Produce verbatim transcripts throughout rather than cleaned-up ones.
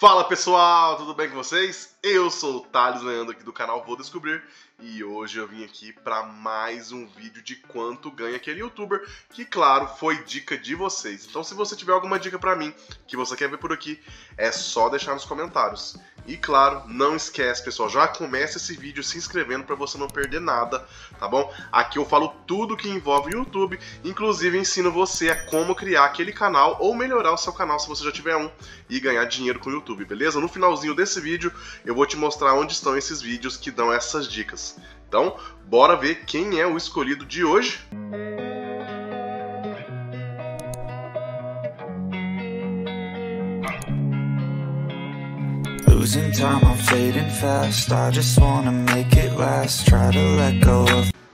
Fala pessoal, tudo bem com vocês? Eu sou o Thales Leandro aqui do canal Vou Descobrir e hoje eu vim aqui para mais um vídeo de quanto ganha aquele youtuber, que claro, foi dica de vocês. Então se você tiver alguma dica para mim que você quer ver por aqui, é só deixar nos comentários. E claro, não esquece pessoal, já começa esse vídeo se inscrevendo para você não perder nada, tá bom? Aqui eu falo tudo que envolve YouTube, inclusive ensino você a como criar aquele canal ou melhorar o seu canal se você já tiver um e ganhar dinheiro com o YouTube. Beleza? No finalzinho desse vídeo eu vou te mostrar onde estão esses vídeos que dão essas dicas. Então, bora ver quem é o escolhido de hoje.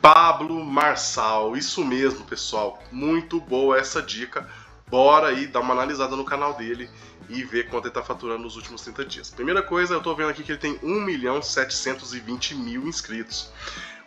Pablo Marçal, isso mesmo pessoal, muito boa essa dica. Bora aí dar uma analisada no canal dele e ver quanto ele tá faturando nos últimos trinta dias. Primeira coisa, eu tô vendo aqui que ele tem um milhão setecentos e vinte mil inscritos,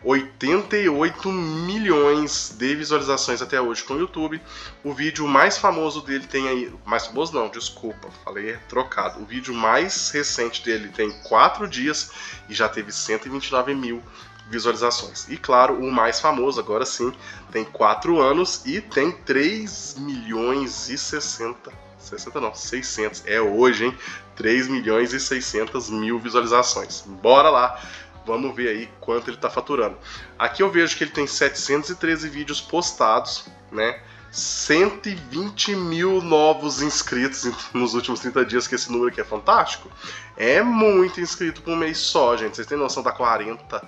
oitenta e oito milhões de visualizações até hoje com o YouTube. O vídeo mais famoso dele tem aí... Mais famoso não, desculpa, falei trocado. O vídeo mais recente dele tem quatro dias e já teve cento e vinte e nove mil visualizações. E claro, o mais famoso, agora sim, tem quatro anos e tem três milhões e sessenta... sessenta não, seiscentos, é hoje, hein? três milhões e seiscentos mil visualizações. Bora lá, vamos ver aí quanto ele tá faturando. Aqui eu vejo que ele tem setecentos e treze vídeos postados, né? cento e vinte mil novos inscritos nos últimos trinta dias, que esse número aqui é fantástico. É muito inscrito por um mês só, gente. Vocês têm noção, tá quarenta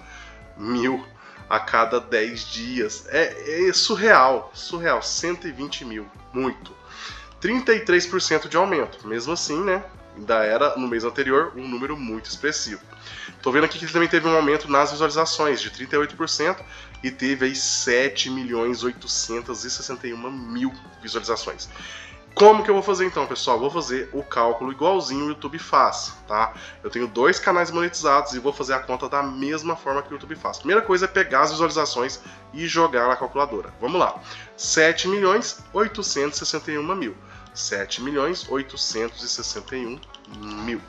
mil a cada dez dias. É, é surreal, surreal. cento e vinte mil, muito. trinta e três por cento de aumento, mesmo assim, né? Ainda era, no mês anterior, um número muito expressivo. Tô vendo aqui que ele também teve um aumento nas visualizações de trinta e oito por cento e teve aí sete milhões oitocentos e sessenta e um mil visualizações. Como que eu vou fazer então, pessoal? Vou fazer o cálculo igualzinho o YouTube faz, tá? Eu tenho dois canais monetizados e vou fazer a conta da mesma forma que o YouTube faz. Primeira coisa é pegar as visualizações e jogar na calculadora. Vamos lá. sete milhões oitocentos e sessenta e um mil. sete milhões oitocentos e sessenta e um mil.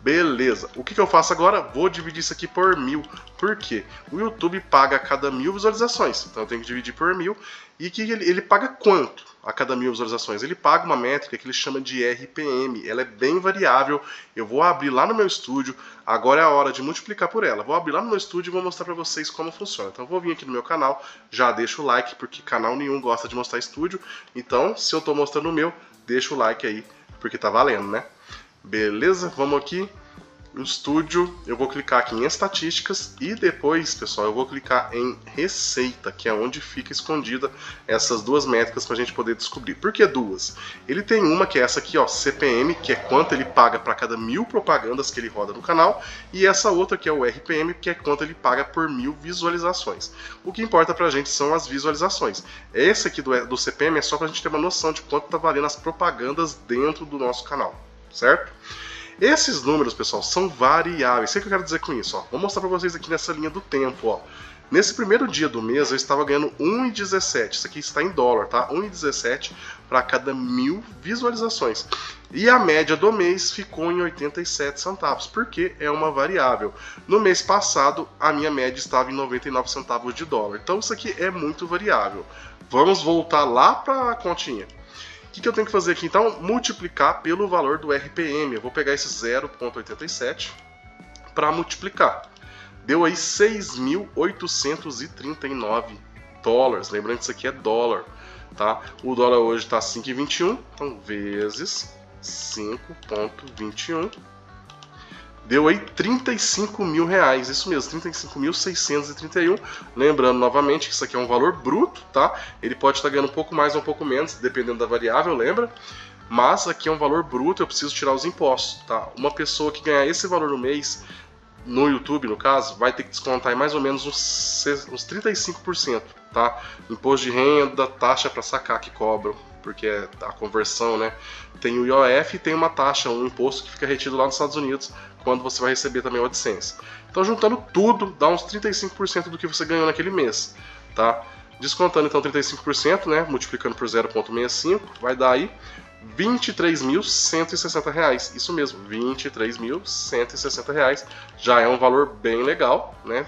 Beleza. O que que eu faço agora? Vou dividir isso aqui por mil. Por quê? O YouTube paga a cada mil visualizações. Então eu tenho que dividir por mil. E que ele, ele paga quanto a cada mil visualizações? Ele paga uma métrica que ele chama de R P M. Ela é bem variável. Eu vou abrir lá no meu estúdio. Agora é a hora de multiplicar por ela. Vou abrir lá no meu estúdio e vou mostrar pra vocês como funciona. Então eu vou vir aqui no meu canal. Já deixa o like, porque canal nenhum gosta de mostrar estúdio. Então, se eu tô mostrando o meu, deixa o like aí, porque tá valendo, né? Beleza? Vamos aqui no estúdio, eu vou clicar aqui em estatísticas e depois, pessoal, eu vou clicar em receita, que é onde fica escondida essas duas métricas para a gente poder descobrir. Por que duas? Ele tem uma que é essa aqui, ó, C P M, que é quanto ele paga para cada mil propagandas que ele roda no canal, e essa outra que é o R P M, que é quanto ele paga por mil visualizações. O que importa para a gente são as visualizações. Esse aqui do, do C P M é só para a gente ter uma noção de quanto está valendo as propagandas dentro do nosso canal. Certo? Esses números, pessoal, são variáveis. O que eu quero dizer com isso? Ó, vou mostrar para vocês aqui nessa linha do tempo. Ó. Nesse primeiro dia do mês, eu estava ganhando um e dezessete. Isso aqui está em dólar, tá? um e dezessete para cada mil visualizações. E a média do mês ficou em oitenta e sete centavos, porque é uma variável. No mês passado, a minha média estava em noventa e nove centavos de dólar. Então, isso aqui é muito variável. Vamos voltar lá para a continha. O que, que eu tenho que fazer aqui então? Multiplicar pelo valor do R P M. Eu vou pegar esse zero vírgula oitenta e sete para multiplicar. Deu aí seis mil oitocentos e trinta e nove dólares. Lembrando que isso aqui é dólar, tá? O dólar hoje está cinco vírgula vinte e um, então vezes cinco vírgula vinte e um. Deu aí trinta e cinco mil reais, isso mesmo, trinta e cinco mil seiscentos e trinta e um. Lembrando novamente que isso aqui é um valor bruto, tá? Ele pode estar ganhando um pouco mais ou um pouco menos, dependendo da variável, lembra? Mas aqui é um valor bruto, eu preciso tirar os impostos, tá? Uma pessoa que ganhar esse valor no mês, no YouTube no caso, vai ter que descontar mais ou menos uns, uns trinta e cinco por cento, tá? Imposto de renda, taxa para sacar que cobram, porque é a conversão, né? Tem o I O F e tem uma taxa, um imposto que fica retido lá nos Estados Unidos, quando você vai receber também o AdSense. Então, juntando tudo, dá uns trinta e cinco por cento do que você ganhou naquele mês, tá? Descontando, então, trinta e cinco por cento, né? Multiplicando por zero vírgula sessenta e cinco, vai dar aí vinte e três mil cento e sessenta reais. Isso mesmo, vinte e três mil cento e sessenta reais. Já é um valor bem legal, né?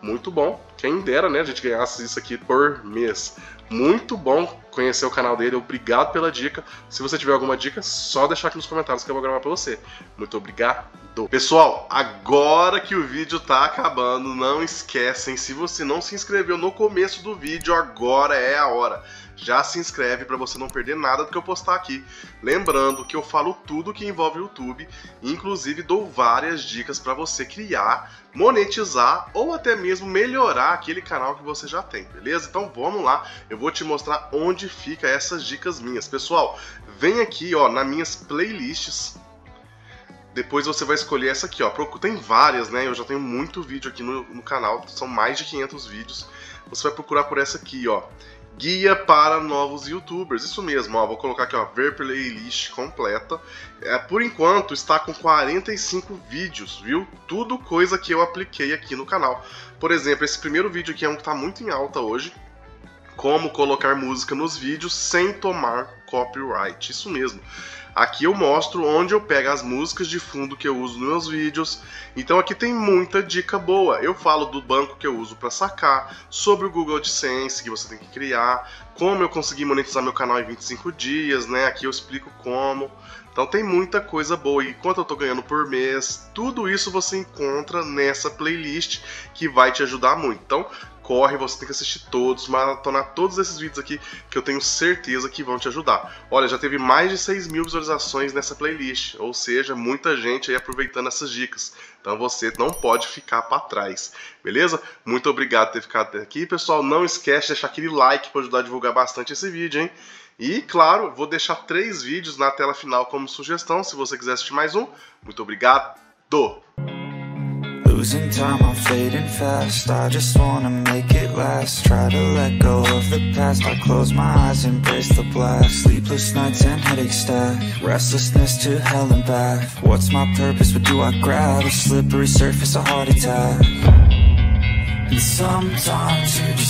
Muito bom. Quem dera, né, a gente ganhasse isso aqui por mês. Muito bom conhecer o canal dele. Obrigado pela dica. Se você tiver alguma dica, só deixar aqui nos comentários que eu vou gravar pra você. Muito obrigado. Pessoal, agora que o vídeo tá acabando, não esquecem, se você não se inscreveu no começo do vídeo, agora é a hora. Já se inscreve para você não perder nada do que eu postar aqui. Lembrando que eu falo tudo que envolve o YouTube, inclusive dou várias dicas para você criar, monetizar ou até mesmo melhorar aquele canal que você já tem, beleza? Então vamos lá, eu vou te mostrar onde fica essas dicas minhas. Pessoal, vem aqui, ó, nas minhas playlists. Depois você vai escolher essa aqui, ó. Tem várias, né? Eu já tenho muito vídeo aqui no, no canal, são mais de quinhentos vídeos. Você vai procurar por essa aqui, ó. Guia para novos youtubers, isso mesmo, ó, vou colocar aqui, ó, ver playlist completa. É, por enquanto está com quarenta e cinco vídeos, viu? Tudo coisa que eu apliquei aqui no canal. Por exemplo, esse primeiro vídeo aqui é um que está muito em alta hoje. Como colocar música nos vídeos sem tomar copyright, isso mesmo. Aqui eu mostro onde eu pego as músicas de fundo que eu uso nos meus vídeos. Então aqui tem muita dica boa. Eu falo do banco que eu uso para sacar, sobre o Google AdSense que você tem que criar, como eu consegui monetizar meu canal em vinte e cinco dias, né? Aqui eu explico como. Então tem muita coisa boa e quanto eu tô ganhando por mês. Tudo isso você encontra nessa playlist que vai te ajudar muito. Então corre, você tem que assistir todos, maratonar todos esses vídeos aqui que eu tenho certeza que vão te ajudar. Olha, já teve mais de seis mil visualizações nessa playlist, ou seja, muita gente aí aproveitando essas dicas. Então você não pode ficar para trás, beleza? Muito obrigado por ter ficado até aqui, pessoal. Não esquece de deixar aquele like para ajudar a divulgar bastante esse vídeo, hein? E, claro, vou deixar três vídeos na tela final como sugestão, se você quiser assistir mais um. Muito obrigado! Losing time, I'm fading fast, I just wanna make it last. Try to let go of the past, I close my eyes, embrace the blast. Sleepless nights and headache stack, restlessness to hell and back. What's my purpose, what do I grab? A slippery surface, a heart attack. And sometimes you just